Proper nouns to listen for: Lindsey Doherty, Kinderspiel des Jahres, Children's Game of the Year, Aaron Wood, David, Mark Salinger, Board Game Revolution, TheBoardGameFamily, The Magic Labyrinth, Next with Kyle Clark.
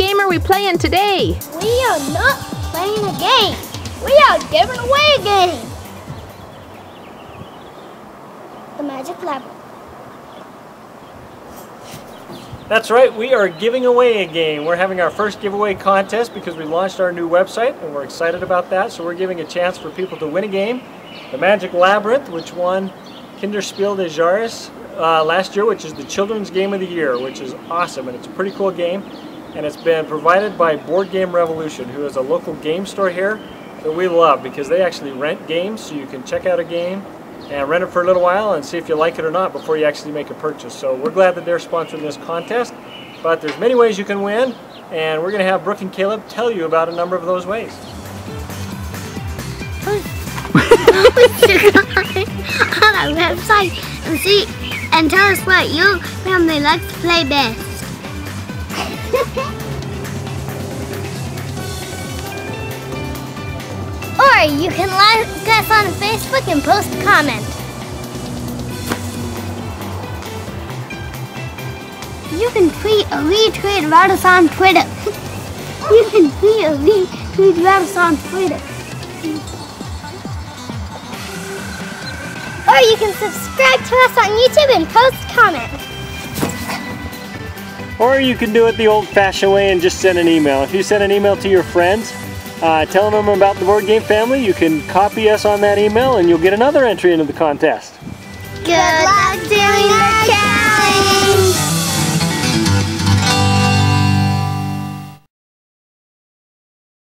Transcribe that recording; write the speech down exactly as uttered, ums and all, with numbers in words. game are we playing today? We are not playing a game. We are giving away a game. The Magic Labyrinth. That's right, we are giving away a game. We're having our first giveaway contest because we launched our new website and we're excited about that. So we're giving a chance for people to win a game. The Magic Labyrinth, which won Kinderspiel des Jahres uh, last year, which is the Children's Game of the Year, which is awesome, and it's a pretty cool game. And it's been provided by Board Game Revolution, who is a local game store here that we love because they actually rent games, so you can check out a game and rent it for a little while and see if you like it or not before you actually make a purchase. So we're glad that they're sponsoring this contest, but there's many ways you can win, and we're going to have Brooke and Caleb tell you about a number of those ways. On our website and see and tell us what your family likes to play best. Or you can like us on Facebook and post a comment. You can tweet or retweet about us on Twitter. You can tweet or retweet about us on Twitter. Or you can subscribe to us on YouTube and post comments. Or you can do it the old-fashioned way and just send an email. If you send an email to your friends, uh, telling them about the Board Game Family, you can copy us on that email and you'll get another entry into the contest. Good luck doing that, Chad!